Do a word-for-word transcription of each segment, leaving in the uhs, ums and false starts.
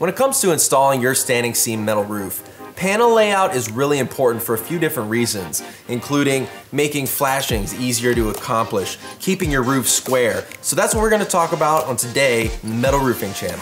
When it comes to installing your standing seam metal roof, panel layout is really important for a few different reasons, including making flashings easier to accomplish, keeping your roof square. So that's what we're going to talk about on today, Metal Roofing Channel.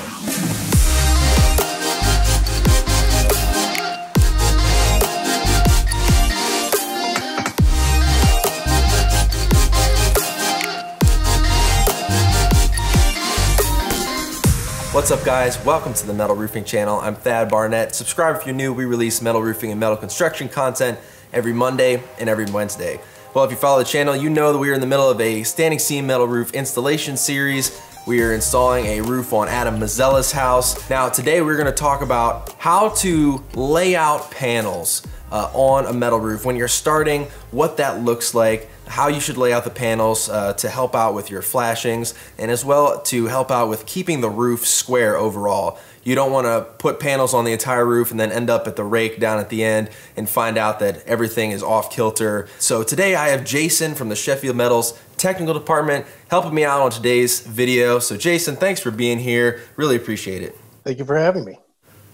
What's up guys, welcome to the Metal Roofing Channel. I'm Thad Barnett. Subscribe if you're new. We release metal roofing and metal construction content every Monday and every Wednesday. Well, if you follow the channel, you know that we are in the middle of a standing seam metal roof installation series. We are installing a roof on Adam Mazzella's house. Now today we're gonna talk about how to lay out panels uh, on a metal roof. When you're starting, what that looks like, how you should lay out the panels uh, to help out with your flashings, and as well to help out with keeping the roof square overall. You don't want to put panels on the entire roof and then end up at the rake down at the end and find out that everything is off kilter. So today I have Jason from the Sheffield Metals technical department helping me out on today's video. So Jason, thanks for being here. Really appreciate it. Thank you for having me.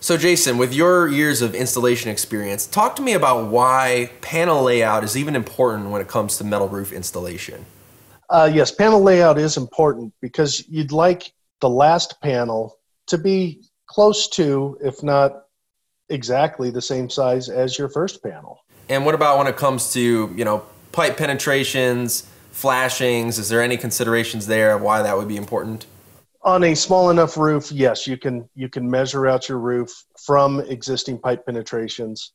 So Jason, with your years of installation experience, talk to me about why panel layout is even important when it comes to metal roof installation. Uh, yes, panel layout is important because you'd like the last panel to be close to, if not exactly the same size as your first panel. And what about when it comes to, you know, pipe penetrations, flashings? Is there any considerations there of why that would be important? On a small enough roof, yes, you can you can measure out your roof from existing pipe penetrations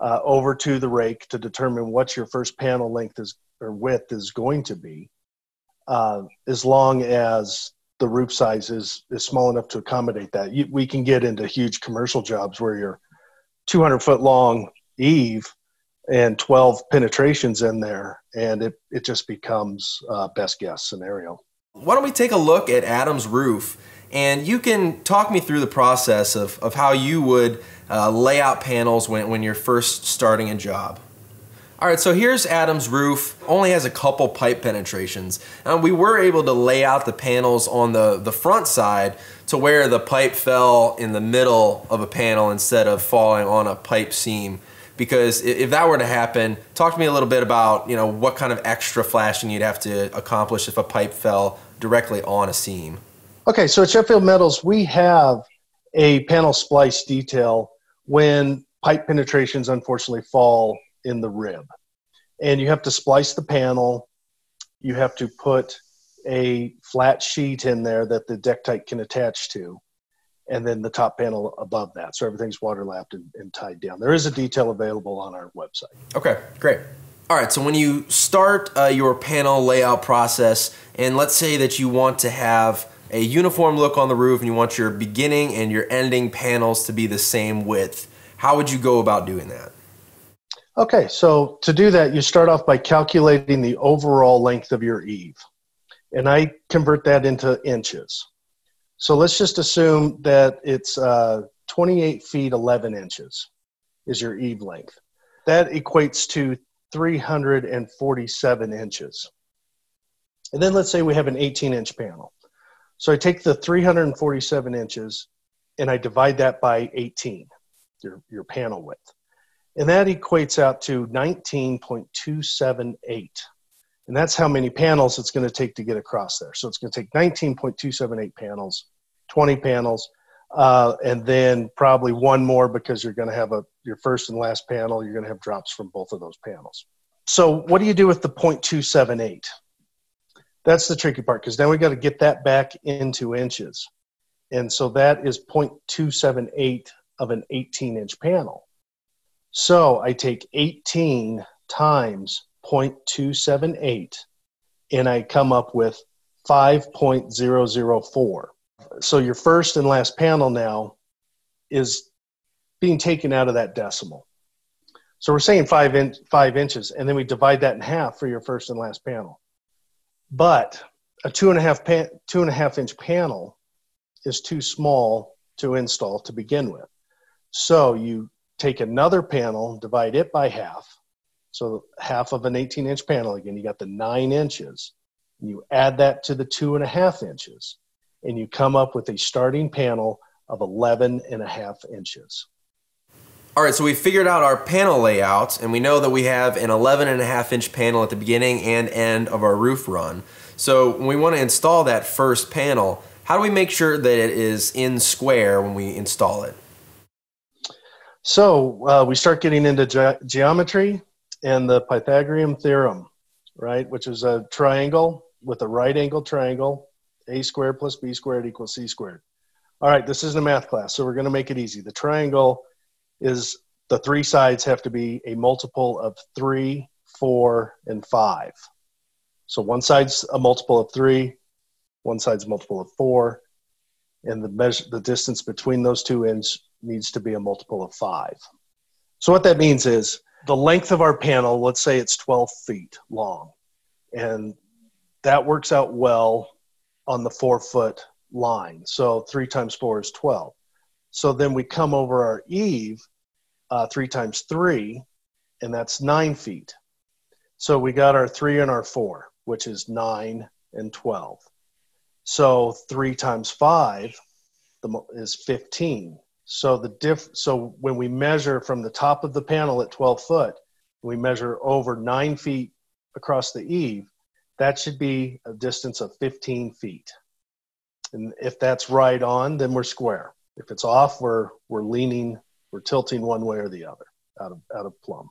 uh, over to the rake to determine what your first panel length is or width is going to be, uh, as long as the roof size is is small enough to accommodate that. You, we can get into huge commercial jobs where you're two hundred foot long eave and twelve penetrations in there, and it it just becomes uh, best guess scenario. Why don't we take a look at Adam's roof, and you can talk me through the process of, of how you would uh, lay out panels when, when you're first starting a job. All right, so here's Adam's roof. Only has a couple pipe penetrations. And we were able to lay out the panels on the, the front side to where the pipe fell in the middle of a panel instead of falling on a pipe seam. Because if that were to happen, talk to me a little bit about, you know, what kind of extra flashing you'd have to accomplish if a pipe fell directly on a seam. Okay, so at Sheffield Metals, we have a panel splice detail when pipe penetrations unfortunately fall in the rib. And you have to splice the panel. You have to put a flat sheet in there that the Decktite can attach to, and then the top panel above that. So everything's water-lapped and, and tied down. There is a detail available on our website. Okay, great. All right, so when you start uh, your panel layout process, and let's say that you want to have a uniform look on the roof and you want your beginning and your ending panels to be the same width, how would you go about doing that? Okay, so to do that, you start off by calculating the overall length of your eave. And I convert that into inches. So let's just assume that it's uh, twenty-eight feet, eleven inches is your eave length. That equates to three hundred forty-seven inches. And then let's say we have an eighteen inch panel. So I take the three hundred forty-seven inches and I divide that by eighteen, your, your panel width. And that equates out to nineteen point two seven eight. And that's how many panels it's going to take to get across there. So it's going to take nineteen point two seven eight panels, twenty panels, uh, and then probably one more because you're going to have a, your first and last panel, you're going to have drops from both of those panels. So what do you do with the point two seven eight? That's the tricky part because now we've got to get that back into inches. And so that is point two seven eight of an eighteen inch panel. So I take eighteen times point two seven eight, and I come up with five point zero zero four. So your first and last panel now is being taken out of that decimal. So we're saying five, in, five inches, and then we divide that in half for your first and last panel. But a two and a half, pa two and a half inch panel is too small to install to begin with. So you take another panel, divide it by half. So half of an eighteen inch panel, again, you got the nine inches. You add that to the two and a half inches, and you come up with a starting panel of eleven and a half inches. All right, so we figured out our panel layout, and we know that we have an eleven and a half inch panel at the beginning and end of our roof run. So when we want to install that first panel, how do we make sure that it is in square when we install it? So uh, we start getting into ge geometry and the Pythagorean theorem, right? Which is a triangle with a right angle triangle, a squared plus b squared equals c squared. All right, this isn't a math class, so we're going to make it easy. The triangle is the three sides have to be a multiple of three, four, and five. So one side's a multiple of three, one side's a multiple of four, and the measure, the distance between those two ends needs to be a multiple of five. So what that means is the length of our panel, let's say it's twelve feet long, and that works out well on the four foot line. So three times four is twelve. So then we come over our eave, uh, three times three, and that's nine feet. So we got our three and our four, which is nine and twelve. So three times five is fifteen. So the diff. So when we measure from the top of the panel at twelve foot, we measure over nine feet across the eave. That should be a distance of fifteen feet. And if that's right on, then we're square. If it's off, we're, we're leaning, we're tilting one way or the other, out of, out of plumb.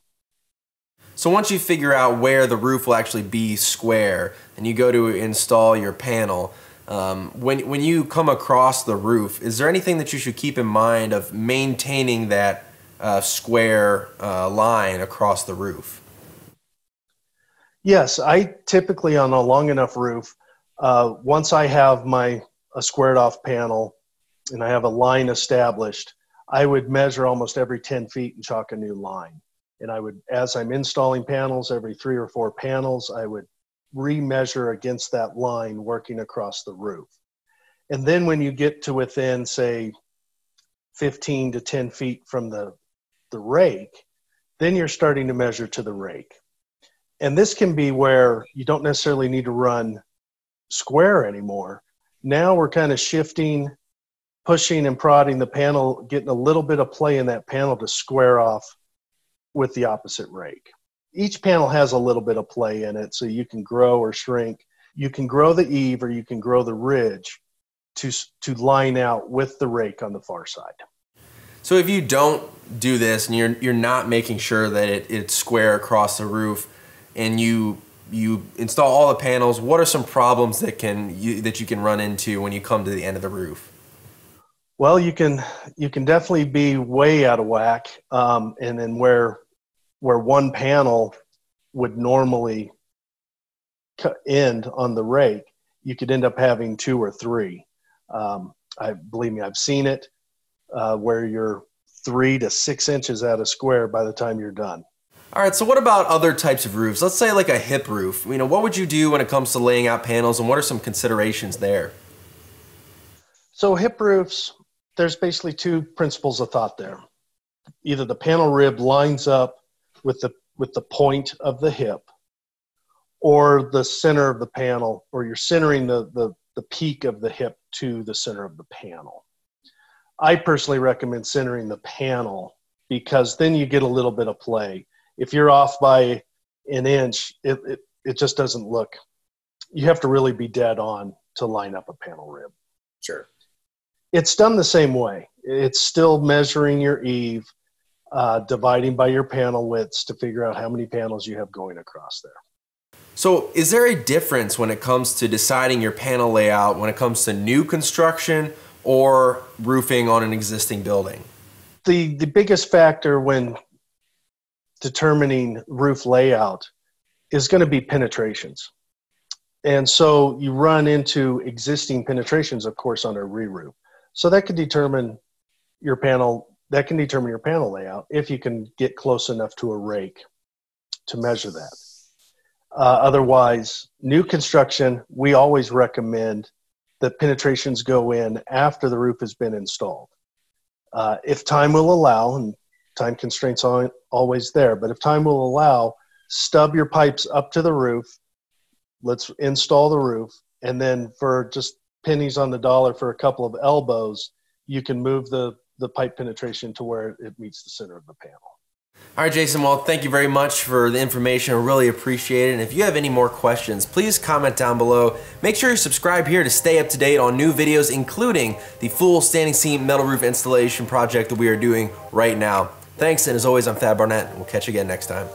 So once you figure out where the roof will actually be square and you go to install your panel, um, when, when you come across the roof, is there anything that you should keep in mind of maintaining that uh, square uh, line across the roof? Yes, I typically on a long enough roof, uh, once I have my a squared off panel, and I have a line established, I would measure almost every ten feet and chalk a new line. And I would, as I'm installing panels, every three or four panels, I would remeasure against that line working across the roof. And then when you get to within, say, fifteen to ten feet from the, the rake, then you're starting to measure to the rake. And this can be where you don't necessarily need to run square anymore. Now we're kind of shifting, pushing and prodding the panel, getting a little bit of play in that panel to square off with the opposite rake. Each panel has a little bit of play in it, so you can grow or shrink. You can grow the eave or you can grow the ridge to, to line out with the rake on the far side. So if you don't do this and you're, you're not making sure that it, it's square across the roof and you, you install all the panels, what are some problems that, can you, that you can run into when you come to the end of the roof? Well, you can you can definitely be way out of whack, um, and then where where one panel would normally end on the rake, you could end up having two or three. Um, I believe me, I've seen it uh, where you're three to six inches out of square by the time you're done. All right. So, what about other types of roofs? Let's say like a hip roof. You know, what would you do when it comes to laying out panels, and what are some considerations there? So hip roofs. There's basically two principles of thought there. Either the panel rib lines up with the, with the point of the hip or the center of the panel, or you're centering the, the, the peak of the hip to the center of the panel. I personally recommend centering the panel because then you get a little bit of play. If you're off by an inch, it, it, it just doesn't look. You have to really be dead on to line up a panel rib. Sure. It's done the same way. It's still measuring your eave, uh, dividing by your panel widths to figure out how many panels you have going across there. So is there a difference when it comes to deciding your panel layout when it comes to new construction or roofing on an existing building? The, the biggest factor when determining roof layout is going to be penetrations. And so you run into existing penetrations, of course, on a re-roof. So that can determine your panel, that can determine your panel layout if you can get close enough to a rake to measure that. Uh, otherwise, new construction, we always recommend that penetrations go in after the roof has been installed. Uh, if time will allow, and time constraints aren't always there, but if time will allow, stub your pipes up to the roof. Let's install the roof, and then for just pennies on the dollar for a couple of elbows, you can move the, the pipe penetration to where it meets the center of the panel. All right, Jason, well, thank you very much for the information. I really appreciate it. And if you have any more questions, please comment down below. Make sure you subscribe here to stay up to date on new videos, including the full standing seam metal roof installation project that we are doing right now. Thanks, and as always, I'm Thad Barnett. We'll catch you again next time.